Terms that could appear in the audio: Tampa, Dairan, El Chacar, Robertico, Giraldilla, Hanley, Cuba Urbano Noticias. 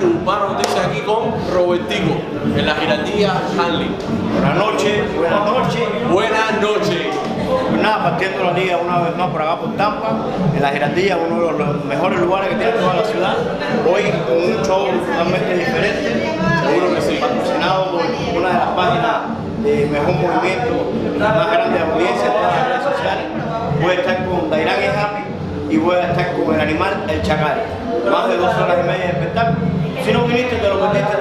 Cuba Urbano Noticias, aquí con Robertico, en la Giraldilla Hanley. Buenas noches. Buenas noches. Buenas noches. Pues nada, partiendo la liga una vez más por acá por Tampa, en la Giraldilla, uno de los mejores lugares que tiene toda la ciudad. Hoy con un show totalmente diferente, seguro que sí, patrocinado por una de las páginas de mejor movimiento, más grande audiencia en todas las redes sociales. Voy a estar con Dairan y voy a estar con el animal El Chacar. Más de 2 horas y media de espectáculo. Si no viniste, te lo perdiste.